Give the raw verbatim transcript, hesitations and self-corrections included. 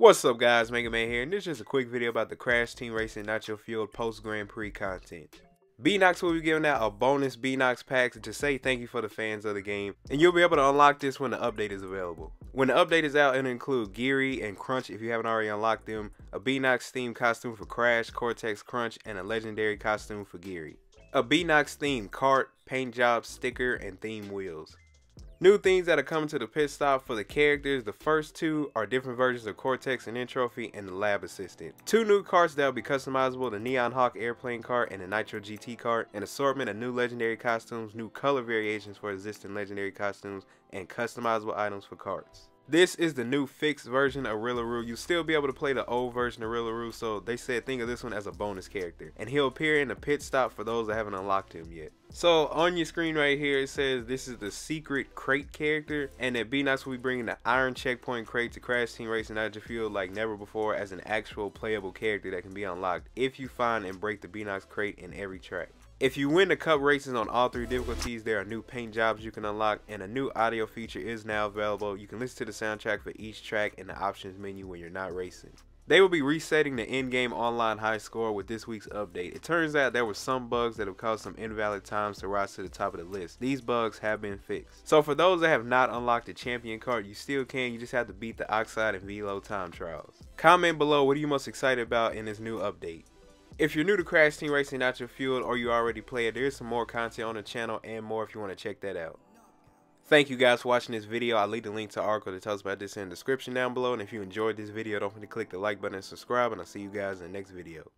What's up guys, Mega Man here, and this is just a quick video about the Crash Team Racing Nitro Fueled post Grand Prix content. Beenox will be giving out a bonus Beenox pack to say thank you for the fans of the game, and you'll be able to unlock this when the update is available. When the update is out, it'll include Geary and Crunch if you haven't already unlocked them, a Beenox themed costume for Crash, Cortex, Crunch, and a legendary costume for Geary. A Beenox themed cart, paint job, sticker, and theme wheels. New things that are coming to the pit stop for the characters, the first two are different versions of Cortex and Introphy and the Lab Assistant. Two new carts that will be customizable, the Neon Hawk Airplane Cart and the Nitro G T Cart, an assortment of new legendary costumes, new color variations for existing legendary costumes, and customizable items for carts. This is the new fixed version of Rilla. You'll still be able to play the old version of Rilla, so they said think of this one as a bonus character. And he'll appear in the pit stop for those that haven't unlocked him yet. So on your screen right here, it says this is the secret crate character, and that Beenox will be bringing the Iron Checkpoint crate to Crash Team Racing Nitro Fueled like never before as an actual playable character that can be unlocked if you find and break the Beenox crate in every track. If you win the cup races on all three difficulties, there are new paint jobs you can unlock, and a new audio feature is now available. You can listen to the soundtrack for each track in the options menu when you're not racing. They will be resetting the in-game online high score with this week's update. It turns out there were some bugs that have caused some invalid times to rise to the top of the list. These bugs have been fixed. So for those that have not unlocked the champion card, you still can. You just have to beat the Oxide and Velo time trials. Comment below, what are you most excited about in this new update? If you're new to Crash Team Racing Nitro Fueled or you already play it, there is some more content on the channel and more if you want to check that out. Thank you guys for watching this video. I'll leave the link to the article that tells about this in the description down below. And if you enjoyed this video, don't forget to click the like button and subscribe. And I'll see you guys in the next video.